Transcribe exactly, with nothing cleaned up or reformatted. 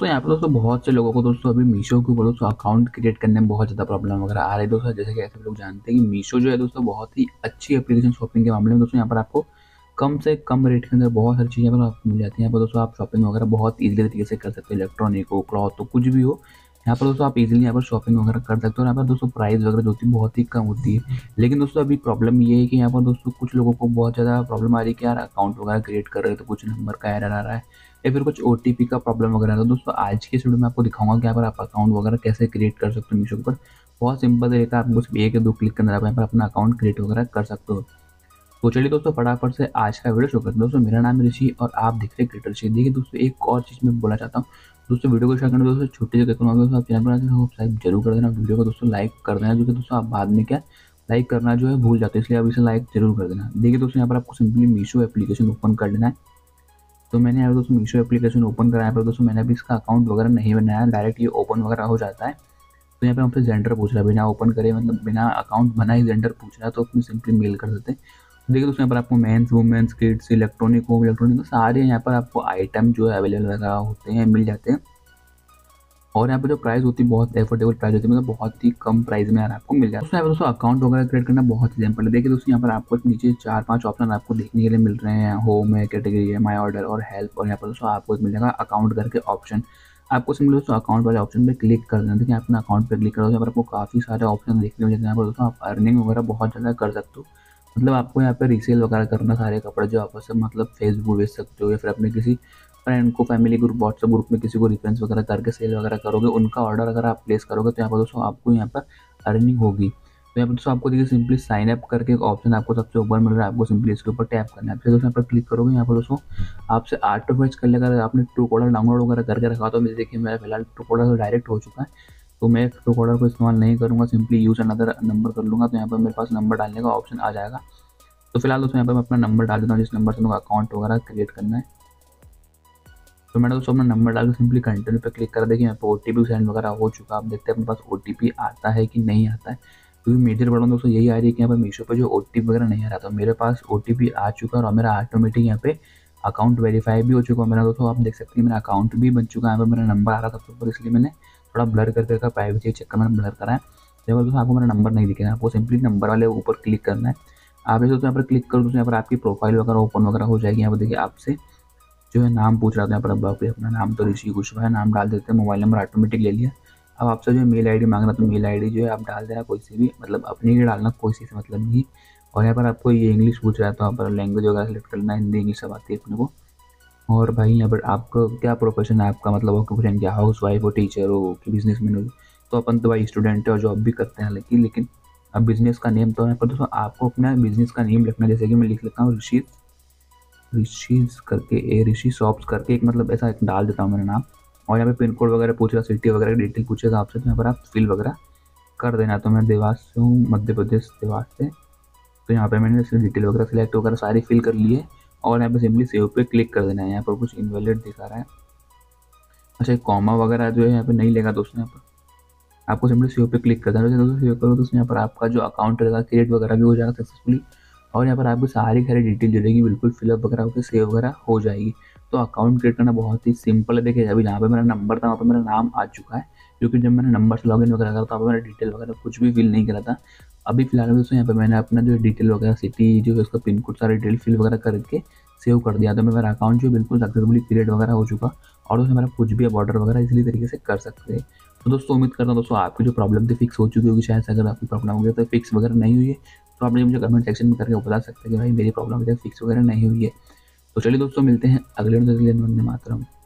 तो यहाँ पे दोस्तों बहुत से लोगों को दोस्तों अभी मीशो के ऊपर दोस्तों अकाउंट क्रिएट करने में बहुत ज़्यादा प्रॉब्लम वगैरह आ रही है दोस्तों। जैसे कि ऐसे लोग जानते हैं कि मीशो जो है दोस्तों बहुत ही अच्छी एप्लीकेशन शॉपिंग के मामले में दोस्तों। यहाँ पर आपको कम से कम रेट के अंदर बहुत सारी चीज़ें पर आपको मिल जाती हैं। यहाँ पर दोस्तों आप शॉपिंग वगैरह बहुत ईजिली तरीके से कर सकते हो, इलेक्ट्रॉनिक हो, क्लॉथ हो, कुछ भी हो। यहाँ पर दोस्तों आप इजीली यहाँ पर शॉपिंग वगैरह कर सकते हो। यहाँ पर दोस्तों प्राइस वगैरह जो होती है बहुत ही कम होती है। लेकिन दोस्तों अभी प्रॉब्लम ये है कि यहाँ पर दोस्तों कुछ लोगों को बहुत ज़्यादा प्रॉब्लम आ रही है कि यार अकाउंट वगैरह क्रिएट कर रहे हो तो कुछ नंबर का एरर आ रहा है या फिर कुछ ओटीपी का प्रॉब्लम वगैरह। तो दोस्तों आज के वीडियो में आपको दिखाऊंगा कि यहाँ पर आप अकाउंट वगैरह कैसे क्रिएट कर सकते हो मीशो पर। बहुत सिंपल तरीका, आपको सिर्फ एक या दो क्लिक के अंदर आप यहाँ पर अपना अकाउंट क्रिएट वगैरह कर सकते हो। तो चलिए दोस्तों फटाफट से आज का वीडियो शुरू करते हैं। दोस्तों मेरा नाम है ऋषि और आप देख रहे हैं क्रिएटर ऋषि। देखिए दोस्तों एक और चीज़ मैं बोलना चाहता हूँ दोस्तों, वीडियो को शेयर करना दोस्तों, छोटे से कहना दोस्तों आप चैनल पर आते हो सब्सक्राइब जरूर कर देना, वीडियो को दोस्तों लाइक कर देना, जो कि दोस्तों आप बाद में क्या लाइक करना जो है भूल जाते हो, इसलिए आप इसे लाइक जरूर कर देना। देखिए दोस्तों यहाँ पर आपको सिंपली मीशो एप्लीकेशन ओपन कर लेना है। तो मैंने यहाँ पर दोस्तों मीशो एप्लीकेशन ओपन कराया पर दोस्तों मैंने अभी इसका अकाउंट वगैरह नहीं बनाया, डायरेक्ट ये ओपन वगैरह हो जाता है। तो यहाँ पर हमसे जेंडर पूछ रहा है, बिना ओपन करे मतलब बिना अकाउंट बना ही जेंडर पूछ रहा है, तो उसमें सिंपली मेल कर देते हैं। देखिए दोस्तों यहाँ पर आपको men's, women's, kids, electronic home, electronic तो सारे यहाँ पर आपको आइटम जो है अवेलेबल वगैरह होते हैं, मिल जाते हैं। और यहाँ पर जो प्राइस होती है बहुत एफोर्डेबल प्राइस होती है, मतलब बहुत ही कम प्राइस में यार आपको मिल जाता है। दोस्तों यहाँ पर दोस्तों अकाउंट वगैरह क्रिएट करना बहुत ही सिंपल है। देखिए दोस्तों यहाँ पर आपको नीचे चार पाँच ऑप्शन आपको देखने के लिए मिल रहे हैं, होम है, कैटेगरी है, माई ऑर्डर और हेल्प। और यहाँ पर दोस्तों आपको मिल जाएगा अकाउंट करके ऑप्शन। आपको सिंपल दोस्तों अकाउंट वाले ऑप्शन पे क्लिक कर देना। देखिए अपना अकाउंट पे क्लिक करो, यहाँ पर आपको काफ़ी सारे ऑप्शन देखने मिल जाते हैं। यहाँ पर दोस्तों आप अर्निंग वगैरह बहुत ज़्यादा कर सकते हो, मतलब आपको यहाँ पर रीसेल वगैरह करना सारे कपड़े जो आपस में मतलब फेसबुक बेच सकते हो या फिर अपने किसी फ्रेंड को, फैमिली ग्रुप, व्हाट्सएप ग्रुप में किसी को रिफरेंस वगैरह करके सेल वगैरह करोगे, उनका ऑर्डर अगर आप प्लेस करोगे तो यहाँ पर दोस्तों आपको यहाँ पर अर्निंग होगी। तो यहाँ पर दोस्तों आपको देखिए सिंपली साइन अप करके एक ऑप्शन आपको सबसे ऊपर मिल रहा है, आपको सिंपली इसके ऊपर टैप करना है। फिर दोस्तों यहाँ पर क्लिक करोगे, यहाँ पर दोस्तों आपसे ऑटो फेच कर लेगा। अगर आपने ट्रू कॉलर डाउनलोड वगैरह करके रखा तो मुझे देखिए मेरा फिलहाल ट्रू कॉलर तो डायरेक्ट हो चुका है, तो मैं ट्रू कॉलर को इस्तेमाल नहीं करूँगा, सिंपली यूज़ अनदर नंबर कर लूँगा। तो यहाँ पर मेरे पास नंबर डालने का ऑप्शन आ जाएगा। तो फिलहाल दोस्तों यहाँ पर मैं अपना नंबर डाल देता हूँ, जिस नंबर से मेरे को अकाउंट वगैरह क्रिएट करना है। तो मैंने दोस्तों अपना नंबर डाल के सिंपली कंटिन्यू पे क्लिक कर। देखिए यहाँ पर ओ टी पी सेंड वगैरह हो चुका, आप देखते हैं अपने पास ओ टी पी आता है कि नहीं आता है। क्योंकि मेजर प्रॉब्लम दोस्तों यही आ रही है कि यहाँ पर मीशो पे जो ओ टी पी वगैरह नहीं आ रहा था, मेरे पास ओ टी पी आ चुका और मेरा ऑटोमेटिक यहाँ पे अकाउंट वेरीफाई भी हो चुका है मेरा। दोस्तों आप देख सकते हैं मेरा अकाउंट भी बन चुका है, यहाँ पर मेरा नंबर आ रहा था सबसे ऊपर, इसलिए मैंने थोड़ा ब्लर करके रखा, प्राइवेसी चेक कर मैंने ब्लर करा है। जब दोस्तों आपको मेरा नंबर नहीं दिखेगा, आपको सिंपली नंबर वाले ऊपर क्लिक करना है। आप दोस्तों यहाँ पर क्लिक करो, दोस्तों यहाँ पर आपकी प्रोफाइल वगैरह ओपन वगैरह हो जाएगी। यहाँ पर देखिए आपसे जो है नाम पूछ रहा था, यहाँ पर अब आप अपना नाम तो ऋषि कुशवाहा है नाम डाल देते हैं, मोबाइल नंबर ऑटोमेटिक ले लिया। अब आपसे जो है मेल आईडी मांग रहा तो मेल आईडी जो है आप डाल देना, कोई सी भी मतलब अपनी ही डालना, कोई सी से मतलब नहीं। और यहाँ पर आपको ये इंग्लिश पूछ रहा है तो यहाँ पर लैंग्वेज वगैरह सेलेक्ट करना, हिंदी इंग्लिश सब आती है अपने को। और भाई यहाँ पर आपका क्या प्रोफेशन है, आपका मतलब ऑक्यूपेशन क्या हो, हाउस वाइफ हो, टीचर हो कि बिजनेसमैन हो। तो अपन तो भाई स्टूडेंट है और जॉब भी करते हैं, लेकिन लेकिन अब बिज़नेस का नेम तो यहाँ पर दोस्तों आपको अपना बिजनेस का नेम लिखना। जैसे कि मैं लिख लेता हूँ ऋषि ऋषिज करके ए ऋषि शॉप्स करके एक मतलब ऐसा एक डाल देता हूँ मेरा नाम। और यहाँ पे पिन कोड वगैरह पूछ रहा, सिटी वगैरह डिटेल पूछेगा आपसे, तो यहाँ पर आप फिल वगैरह कर देना। तो मैं देवास से हूँ, मध्य प्रदेश देवास से, तो यहाँ पे मैंने इसमें डिटेल वगैरह सेलेक्ट वगैरह सारी फिल कर ली है। और यहाँ पे सिंपली सेव पे क्लिक कर देना है। यहाँ पर कुछ इनवैलिड दिखा रहा है, अच्छा कॉमा वगैरह जो है यहाँ पर नहीं लेगा दोस्तों, यहाँ पर आपको सिंपली सेव पे क्लिक कर देना। दोस्तों सेव करो दोस्तों, यहाँ पर आपका जो अकाउंट रहेगा क्रिएट वगैरह भी हो जाएगा सक्सेसफुली। और यहाँ पर आपको सारी सारी डिटेल जो रहेगी बिल्कुल फिलअप वगैरह होकर सेव वगैरह हो जाएगी। तो अकाउंट क्रिएट करना बहुत ही सिंपल है। देखिए अभी जहाँ पे मेरा नंबर था वहाँ पे मेरा नाम आ चुका है, क्योंकि जब मैंने नंबर से लॉगिन वगैरह करा था वहाँ पर मेरा डिटेल वगैरह कुछ भी फिल नहीं करा था। अभी फिलहाल दोस्तों यहाँ पर मैंने अपना जो डिटेल वगैरह सिटी जो है उसका पिन कोड सारी डिटेल फिल वगैरह करके सेव कर दिया। तो मेरा अकाउंट जो बिल्कुल सक्सेसफुली क्रिएट वगैरह हो चुका और उसमें मेरा कुछ भी ऑर्डर वगैरह इसी तरीके से कर सकते हैं। तो दोस्तों उम्मीद करता हूँ दोस्तों आपकी जो प्रॉब्लम थी फिक्स हो चुकी होगी, शायद अगर आपकी प्रॉब्लम हो गई तो फिक्स वगैरह नहीं हुई है तो आप मुझे कमेंट सेक्शन में करके बता सकते हैं कि भाई मेरी प्रॉब्लम फिक्स वगैरह नहीं हुई है। तो चलिए दोस्तों मिलते हैं अगले वीडियो के लिए। वंदे मातरम।